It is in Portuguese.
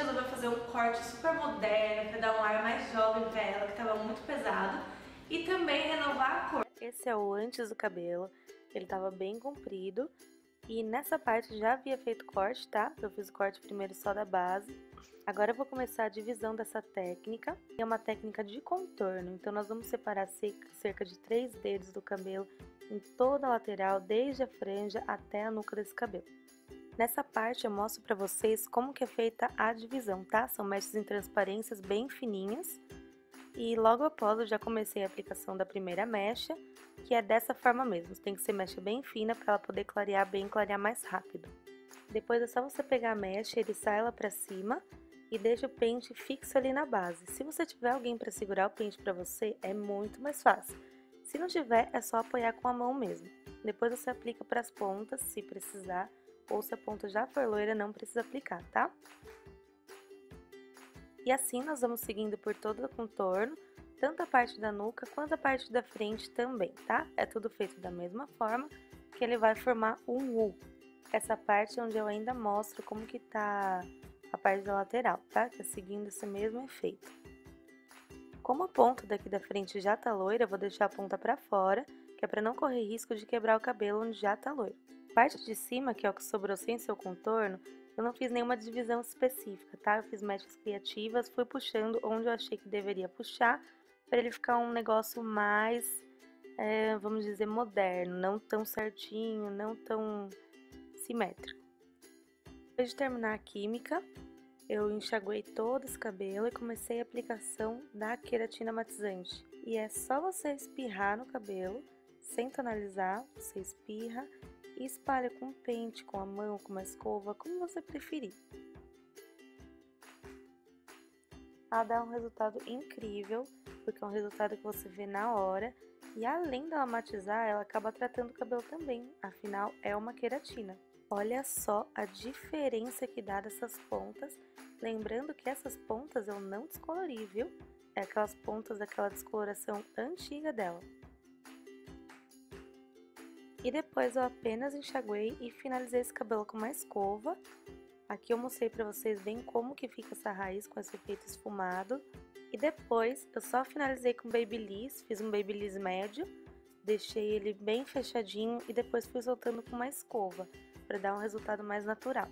resolveu fazer um corte super moderno, pra dar um ar mais jovem pra ela, que tava muito pesado. E também renovar a cor. Esse é o antes do cabelo, ele tava bem comprido. E nessa parte já havia feito corte, tá? Eu fiz o corte primeiro só da base. Agora eu vou começar a divisão dessa técnica. É uma técnica de contorno, então nós vamos separar cerca de 3 dedos do cabelo em toda a lateral, desde a franja até a nuca desse cabelo. Nessa parte eu mostro pra vocês como que é feita a divisão, tá? São mechas em transparências bem fininhas. E logo após eu já comecei a aplicação da primeira mecha, que é dessa forma mesmo. Tem que ser mecha bem fina para ela poder clarear mais rápido. Depois é só você pegar a mecha, eriçar ela para cima e deixa o pente fixo ali na base. Se você tiver alguém para segurar o pente para você, é muito mais fácil. Se não tiver, é só apoiar com a mão mesmo. Depois você aplica para as pontas, se precisar, ou se a ponta já for loira, não precisa aplicar, tá? E assim nós vamos seguindo por todo o contorno, tanto a parte da nuca quanto a parte da frente também, tá? É tudo feito da mesma forma, que ele vai formar um U. Essa parte é onde eu ainda mostro como que tá a parte da lateral, tá? Que é seguindo esse mesmo efeito. Como a ponta daqui da frente já tá loira, eu vou deixar a ponta pra fora, que é pra não correr risco de quebrar o cabelo onde já tá loiro. A parte de cima, que é o que sobrou sem seu contorno, eu não fiz nenhuma divisão específica, tá? Eu fiz mechas criativas, fui puxando onde eu achei que deveria puxar, pra ele ficar um negócio mais, vamos dizer, moderno, não tão certinho, não tão simétrico. Depois de terminar a química, eu enxaguei todo esse cabelo e comecei a aplicação da queratina matizante. E é só você espirrar no cabelo, sem tonalizar, você espirra, e espalha com um pente, com a mão, com uma escova, como você preferir. Ela dá um resultado incrível, porque é um resultado que você vê na hora. E além dela matizar, ela acaba tratando o cabelo também, afinal é uma queratina. Olha só a diferença que dá dessas pontas. Lembrando que essas pontas eu não descolori, viu? É aquelas pontas daquela descoloração antiga dela. E depois eu apenas enxaguei e finalizei esse cabelo com uma escova. Aqui eu mostrei pra vocês bem como que fica essa raiz com esse efeito esfumado. E depois eu só finalizei com babyliss, fiz um babyliss médio, deixei ele bem fechadinho e depois fui soltando com uma escova, pra dar um resultado mais natural.